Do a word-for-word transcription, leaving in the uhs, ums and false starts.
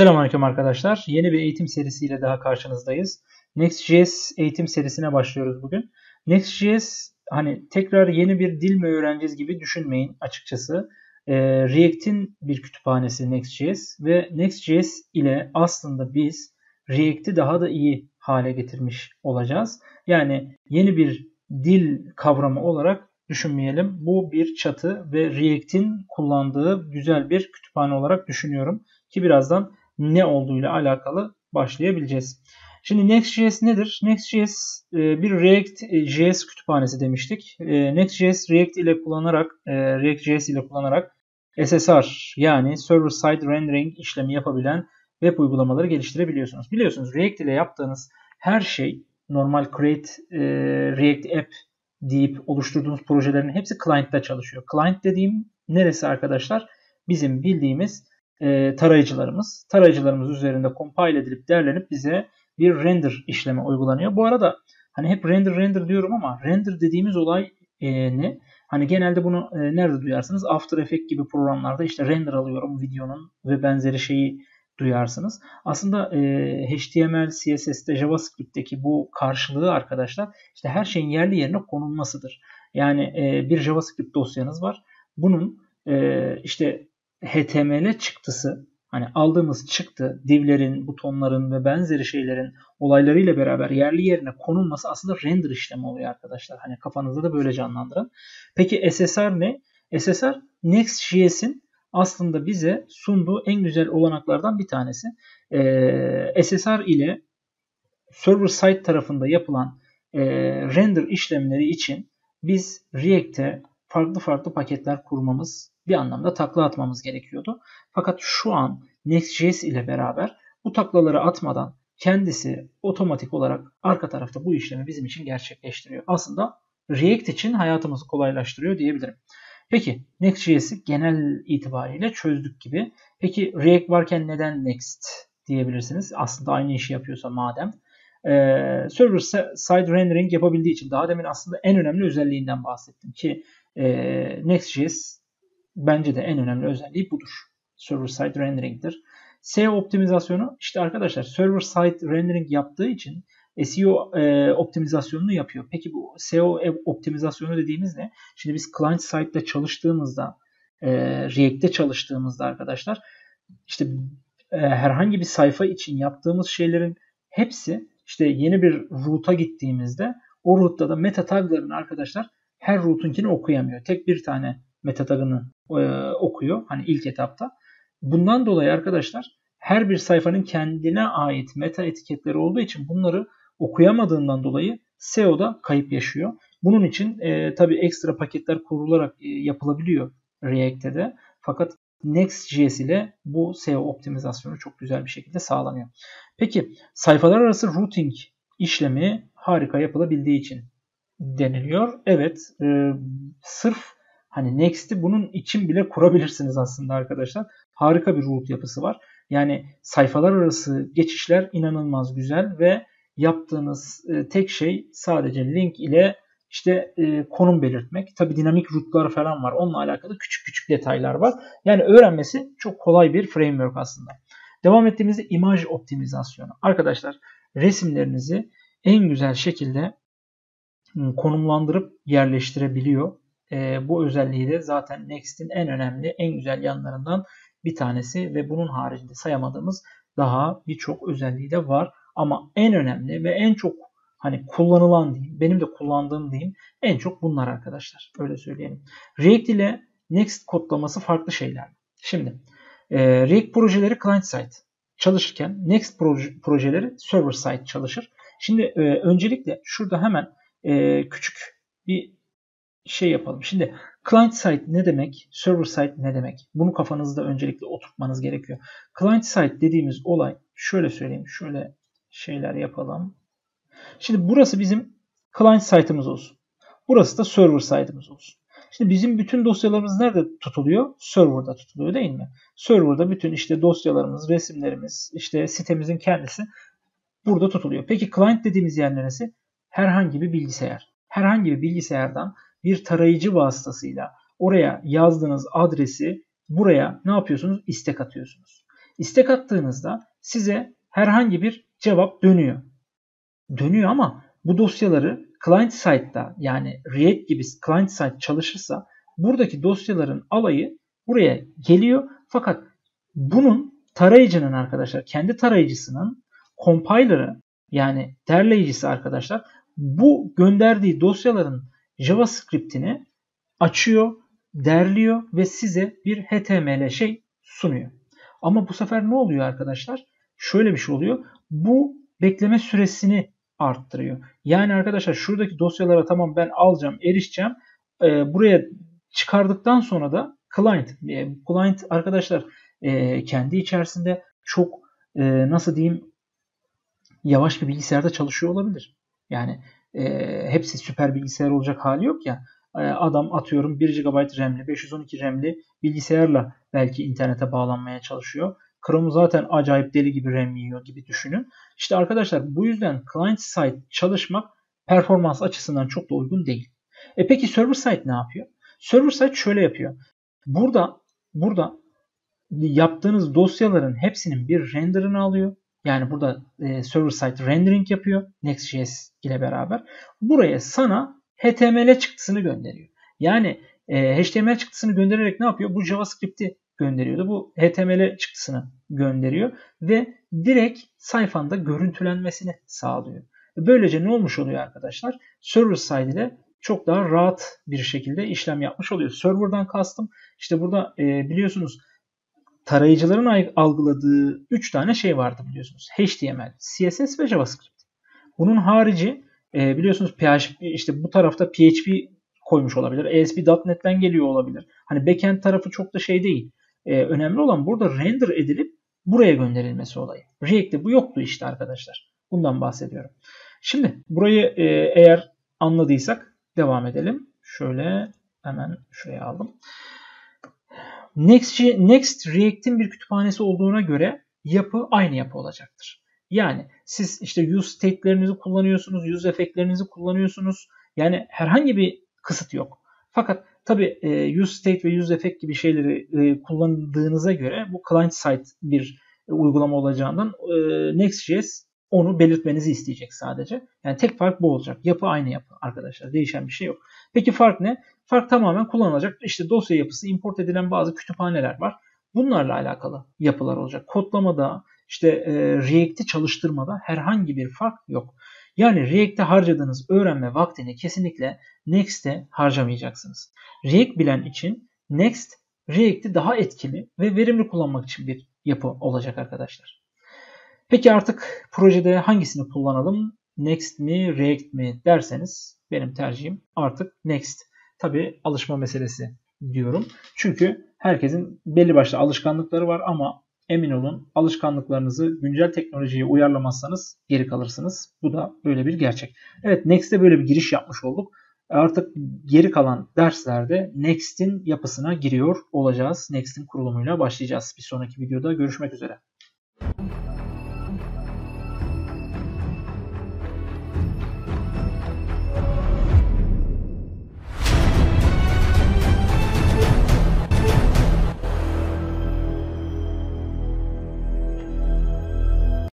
Selamünaleyküm arkadaşlar. Yeni bir eğitim serisiyle daha karşınızdayız. Next.js eğitim serisine başlıyoruz bugün. Next.js hani tekrar yeni bir dil mi öğreneceğiz gibi düşünmeyin açıkçası. Ee, React'in bir kütüphanesi Next.js ve Next.js ile aslında biz React'i daha da iyi hale getirmiş olacağız. Yani yeni bir dil kavramı olarak düşünmeyelim. Bu bir çatı ve React'in kullandığı güzel bir kütüphane olarak düşünüyorum ki birazdan ne olduğuyla alakalı başlayabileceğiz. Şimdi Next.js nedir? Next.js bir React.js kütüphanesi demiştik. Next.js React ile kullanarak React.js ile kullanarak S S R yani Server Side Rendering işlemi yapabilen web uygulamaları geliştirebiliyorsunuz. Biliyorsunuz React ile yaptığınız her şey normal Create React App deyip oluşturduğunuz projelerin hepsi client'ta çalışıyor. Client dediğim neresi arkadaşlar? Bizim bildiğimiz e, tarayıcılarımız. Tarayıcılarımız üzerinde compile edilip derlenip bize bir render işlemi uygulanıyor. Bu arada hani hep render render diyorum ama render dediğimiz olay e, ne? Hani genelde bunu e, nerede duyarsınız? After Effects gibi programlarda işte render alıyorum videonun ve benzeri şeyi duyarsınız. Aslında e, H T M L, C S S'te, JavaScript'teki bu karşılığı arkadaşlar işte her şeyin yerli yerine konulmasıdır. Yani e, bir JavaScript dosyanız var. Bunun e, işte H T M L çıktısı, hani aldığımız çıktı, divlerin, butonların ve benzeri şeylerin olaylarıyla beraber yerli yerine konulması aslında render işlemi oluyor arkadaşlar. Hani kafanızda da böyle canlandırın. Peki S S R ne? S S R Next.js'in aslında bize sunduğu en güzel olanaklardan bir tanesi. Ee, S S R ile server side tarafında yapılan e, render işlemleri için biz React'te farklı farklı paketler kurmamız, bir anlamda takla atmamız gerekiyordu. Fakat şu an Next.js ile beraber bu taklaları atmadan kendisi otomatik olarak arka tarafta bu işlemi bizim için gerçekleştiriyor. Aslında React için hayatımızı kolaylaştırıyor diyebilirim. Peki Next.js'i genel itibariyle çözdük gibi. Peki React varken neden Next diyebilirsiniz? Aslında aynı işi yapıyorsa madem. Ee, server side rendering yapabildiği için daha demin aslında en önemli özelliğinden bahsettim ki e, Next.js bence de en önemli özelliği budur. Server side rendering'dir. S E O optimizasyonu işte arkadaşlar server side rendering yaptığı için S E O e, optimizasyonunu yapıyor. Peki bu S E O optimizasyonu dediğimiz ne? Şimdi biz client side'da çalıştığımızda, e, React'te çalıştığımızda arkadaşlar işte e, herhangi bir sayfa için yaptığımız şeylerin hepsi işte yeni bir route'a gittiğimizde o route'da da meta tag'larını arkadaşlar her route'unkini okuyamıyor. Tek bir tane meta tag'ını e, okuyor hani ilk etapta. Bundan dolayı arkadaşlar her bir sayfanın kendine ait meta etiketleri olduğu için bunları okuyamadığından dolayı S E O'da kayıp yaşıyor. Bunun için e, tabii ekstra paketler kurularak e, yapılabiliyor React'te de. Fakat Next.js ile bu S E O optimizasyonu çok güzel bir şekilde sağlanıyor. Peki sayfalar arası routing işlemi harika yapılabildiği için deniliyor. Evet, e, sırf hani Next'i bunun için bile kurabilirsiniz aslında arkadaşlar. Harika bir route yapısı var. Yani sayfalar arası geçişler inanılmaz güzel ve yaptığınız tek şey sadece link ile işte konum belirtmek. Tabi dinamik route'lar falan var. Onunla alakalı küçük küçük detaylar var. Yani öğrenmesi çok kolay bir framework aslında. Devam ettiğimizde imaj optimizasyonu. Arkadaşlar resimlerinizi en güzel şekilde konumlandırıp yerleştirebiliyor. Bu özelliği de zaten Next'in en önemli, en güzel yanlarından bir tanesi ve bunun haricinde sayamadığımız daha birçok özelliği de var. Ama en önemli ve en çok hani kullanılan diyeyim, benim de kullandığım diyeyim, en çok bunlar arkadaşlar. Öyle söyleyelim. React ile Next kodlaması farklı şeyler. Şimdi e, React projeleri client side çalışırken Next proje, projeleri server side çalışır. Şimdi e, öncelikle şurada hemen e, küçük bir şey yapalım. Şimdi client side ne demek? Server side ne demek? Bunu kafanızda öncelikle oturtmanız gerekiyor. Client side dediğimiz olay şöyle söyleyeyim. Şöyle şeyler yapalım. Şimdi burası bizim client side'ımız olsun. Burası da server side'ımız olsun. Şimdi bizim bütün dosyalarımız nerede tutuluyor? Server'da tutuluyor değil mi? Server'da bütün işte dosyalarımız, resimlerimiz, işte sitemizin kendisi burada tutuluyor. Peki client dediğimiz yer neresi? Herhangi bir bilgisayar. Herhangi bir bilgisayardan bir tarayıcı vasıtasıyla oraya yazdığınız adresi buraya ne yapıyorsunuz? İstek atıyorsunuz. istek attığınızda size herhangi bir cevap dönüyor. Dönüyor ama bu dosyaları client side'da, yani React gibi client side çalışırsa buradaki dosyaların alayı buraya geliyor. Fakat bunun tarayıcının arkadaşlar, kendi tarayıcısının compiler'ı, yani derleyicisi arkadaşlar, bu gönderdiği dosyaların JavaScript'ini açıyor, derliyor ve size bir H T M L şey sunuyor. Ama bu sefer ne oluyor arkadaşlar? Şöyle bir şey oluyor. Bu bekleme süresini arttırıyor. Yani arkadaşlar şuradaki dosyalara tamam ben alacağım, erişeceğim. E, buraya çıkardıktan sonra da client. E, client arkadaşlar e, kendi içerisinde çok e, nasıl diyeyim, yavaş bir bilgisayarda çalışıyor olabilir. Yani e, hepsi süper bilgisayar olacak hali yok ya. E, adam atıyorum bir gigabayt RAM'li, beş yüz on iki RAM'li bilgisayarla belki internete bağlanmaya çalışıyor. Chrome zaten acayip deli gibi RAM yiyor gibi düşünün. İşte arkadaşlar bu yüzden client side çalışmak performans açısından çok da uygun değil. E peki server side ne yapıyor? Server side şöyle yapıyor. Burada burada yaptığınız dosyaların hepsinin bir render'ını alıyor. Yani burada e, server side rendering yapıyor Next.js ile beraber. Buraya sana H T M L çıktısını gönderiyor. Yani e, H T M L çıktısını göndererek ne yapıyor? Bu JavaScript'i gönderiyordu. Bu H T M L çıktısını gönderiyor ve direkt sayfanda görüntülenmesini sağlıyor. Böylece ne olmuş oluyor arkadaşlar? Server side ile çok daha rahat bir şekilde işlem yapmış oluyor. Server'dan kastım. İşte burada e, biliyorsunuz tarayıcıların algıladığı üç tane şey vardı biliyorsunuz. H T M L, C S S ve JavaScript. Bunun harici e, biliyorsunuz P H P, işte bu tarafta P H P koymuş olabilir. A S P nokta net'ten geliyor olabilir. Hani backend tarafı çok da şey değil. Ee, önemli olan burada render edilip buraya gönderilmesi olayı. React'te bu yoktu işte arkadaşlar. Bundan bahsediyorum. Şimdi burayı e, eğer anladıysak devam edelim. Şöyle hemen şuraya aldım. Next, Next React'in bir kütüphanesi olduğuna göre yapı aynı yapı olacaktır. Yani siz işte useState'lerinizi kullanıyorsunuz, useEffect'lerinizi kullanıyorsunuz. Yani herhangi bir kısıt yok. Fakat tabi useState ve useEffect gibi şeyleri kullandığınıza göre bu client side bir uygulama olacağından Next.js onu belirtmenizi isteyecek sadece. Yani tek fark bu olacak. Yapı aynı yapı arkadaşlar. Değişen bir şey yok. Peki fark ne? Fark tamamen kullanılacak. İşte dosya yapısı, import edilen bazı kütüphaneler var. Bunlarla alakalı yapılar olacak. Kodlamada, işte React'i çalıştırmada herhangi bir fark yok. Yani React'te harcadığınız öğrenme vaktini kesinlikle Next'te harcamayacaksınız. React bilen için Next, React'i daha etkili ve verimli kullanmak için bir yapı olacak arkadaşlar. Peki artık projede hangisini kullanalım? Next mi, React mi derseniz benim tercihim artık Next. Tabii alışma meselesi diyorum. Çünkü herkesin belli başlı alışkanlıkları var ama emin olun alışkanlıklarınızı güncel teknolojiye uyarlamazsanız geri kalırsınız. Bu da böyle bir gerçek. Evet, Next'e böyle bir giriş yapmış olduk. Artık geri kalan derslerde Next'in yapısına giriyor olacağız. Next'in kurulumuyla başlayacağız. Bir sonraki videoda görüşmek üzere.